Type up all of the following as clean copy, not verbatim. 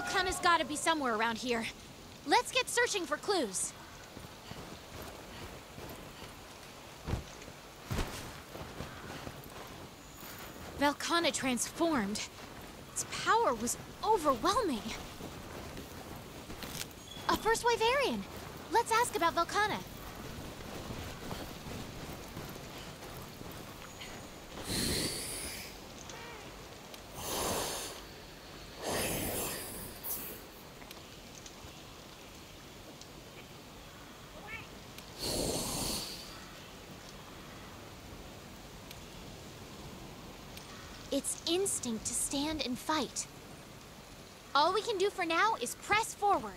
Velkhana's gotta be somewhere around here. Let's get searching for clues. Velkhana transformed. Its power was overwhelming. A first Wyverian. Let's ask about Velkhana. Its instinct to stand and fight. All we can do for now is press forward.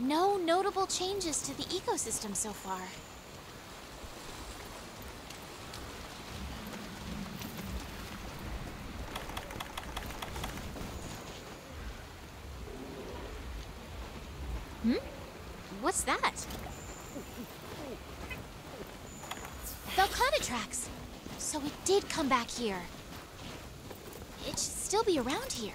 No notable changes to the ecosystem so far. Hmm? What's that? Velkhana tracks! So it did come back here. It should still be around here.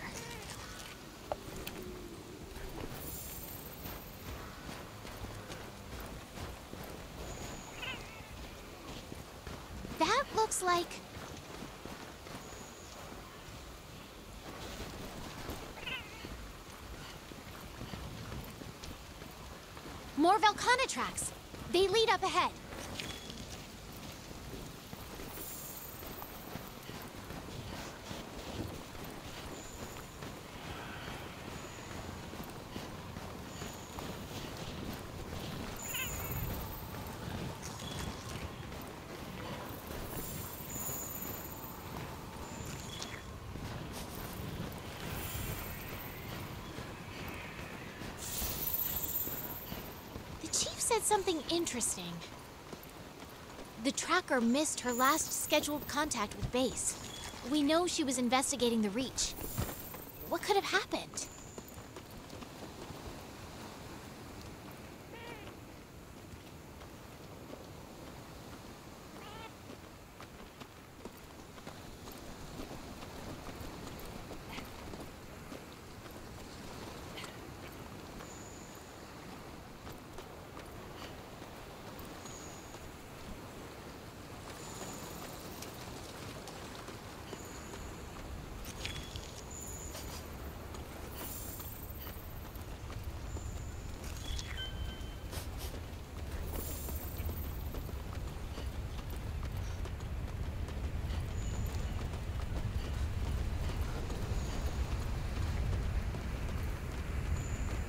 That looks like... more Velkhana tracks. They lead up ahead. Said something interesting. The tracker missed her last scheduled contact with base. We know she was investigating the Reach. What could have happened?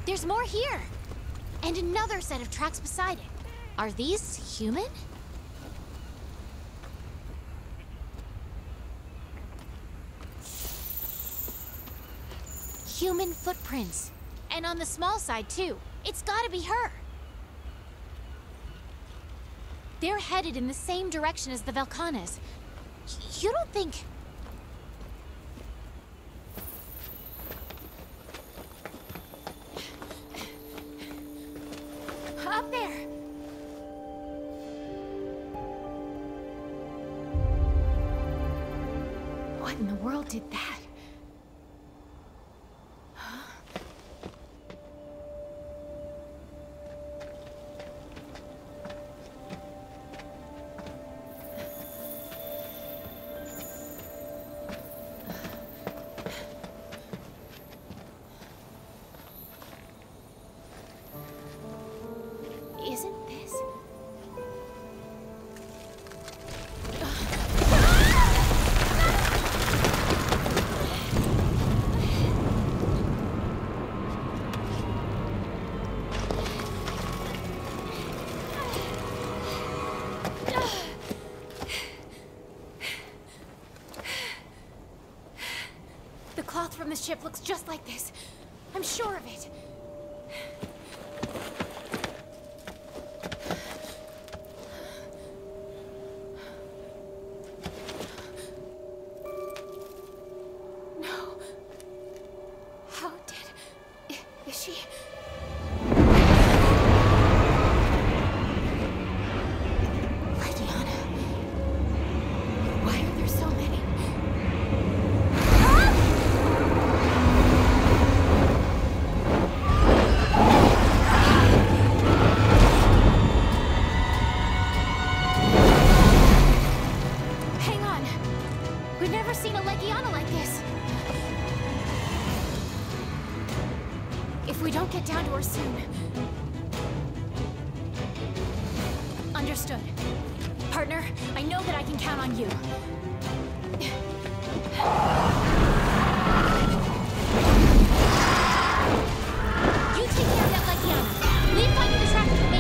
There's more here! And another set of tracks beside it. Are these human? Human footprints. And on the small side, too. It's gotta be her! They're headed in the same direction as the Velkhanas. You don't think... the ship looks just like this. I'm sure of it. No. How did... Is she... seen a Legiana like this. If we don't get down to her soon. Understood. Partner, I know that I can count on you. You take care of that Legiana. Leave fighting the tractor to me.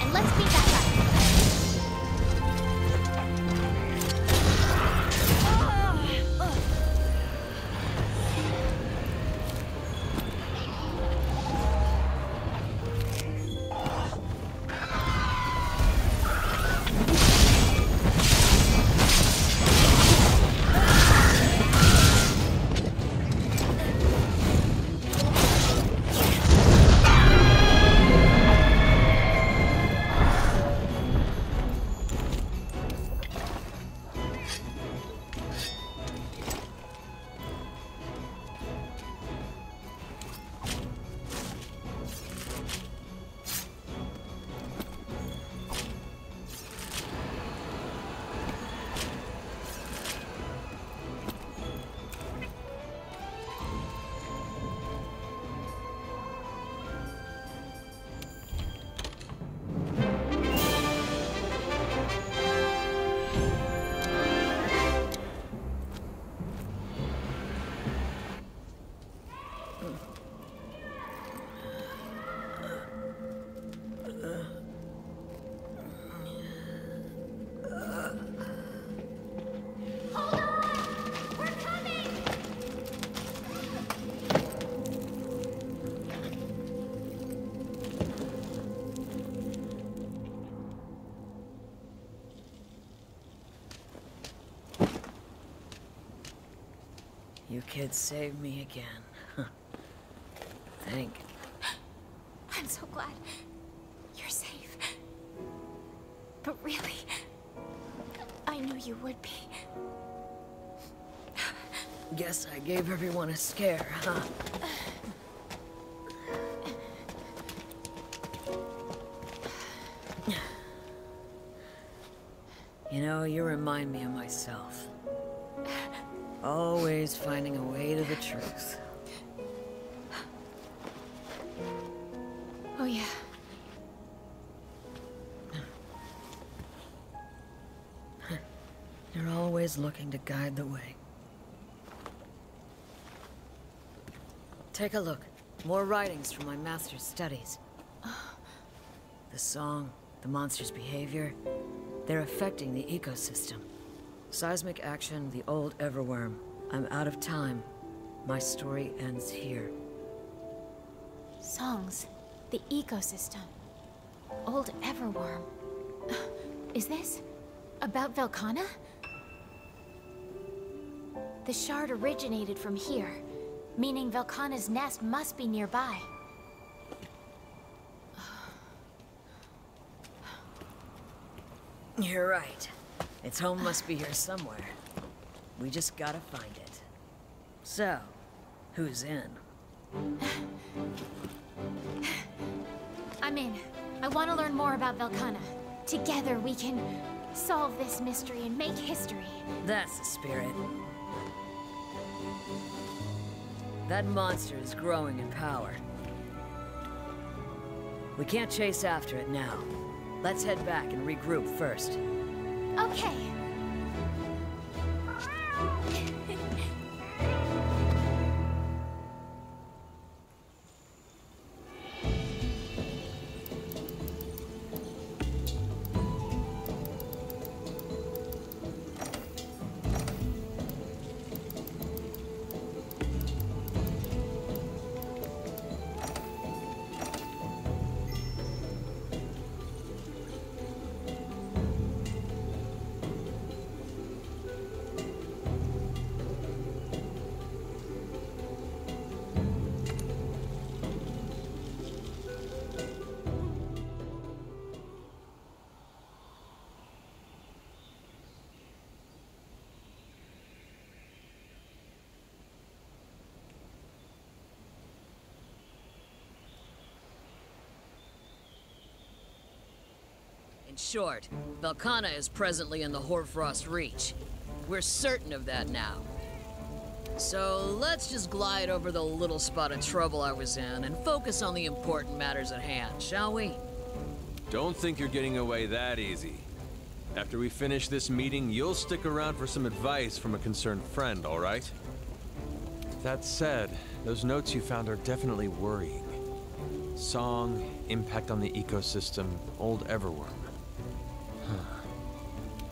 and let's beat that kids saved me again. Thank you. I'm so glad you're safe. But really, I knew you would be. Guess I gave everyone a scare, huh? You know, you remind me of myself. Always finding a way to the truth. Oh, yeah. You're always looking to guide the way. Take a look. More writings from my master's studies. The song, the monster's behavior, they're affecting the ecosystem. Seismic action, the old Everworm. I'm out of time. My story ends here. Songs, the ecosystem. Old Everworm. Is this about Velkhana? The shard originated from here, meaning Velkhana's nest must be nearby. You're right. Its home must be here somewhere. We just gotta find it. So, who's in? I'm in. I want to learn more about Velkhana. Together we can solve this mystery and make history. That's the spirit. That monster is growing in power. We can't chase after it now. Let's head back and regroup first. Okay. In short, Velkhana is presently in the Hoarfrost Reach. We're certain of that now. So let's just glide over the little spot of trouble I was in and focus on the important matters at hand, shall we? Don't think you're getting away that easy. After we finish this meeting, you'll stick around for some advice from a concerned friend, all right? That said, those notes you found are definitely worrying. Song, impact on the ecosystem, old Everworm.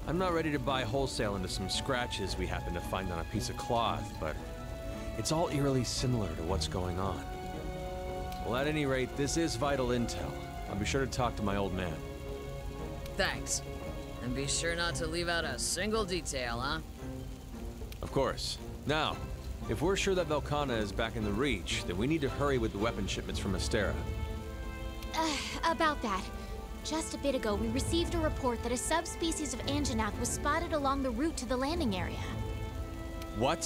I'm not ready to buy wholesale into some scratches we happen to find on a piece of cloth, but it's all eerily similar to what's going on. Well, at any rate, this is vital intel. I'll be sure to talk to my old man. Thanks. And be sure not to leave out a single detail, huh? Of course. Now, if we're sure that Velkhana is back in the Reach, then we need to hurry with the weapon shipments from Astera. About that. Just a bit ago, we received a report that a subspecies of Anjanath was spotted along the route to the landing area. What?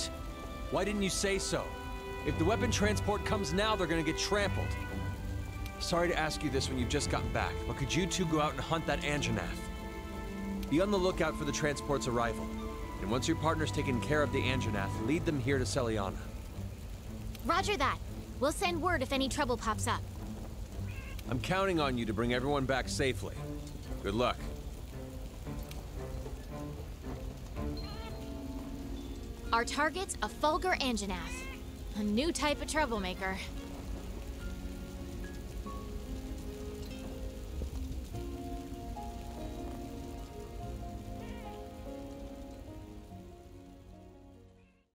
Why didn't you say so? If the weapon transport comes now, they're gonna get trampled. Sorry to ask you this when you've just gotten back, but could you two go out and hunt that Anjanath? Be on the lookout for the transport's arrival. And once your partner's taken care of the Anjanath, lead them here to Seliana. Roger that. We'll send word if any trouble pops up. I'm counting on you to bring everyone back safely. Good luck. Our target's a Fulgur Anjanath. A new type of troublemaker.